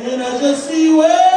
And I just see where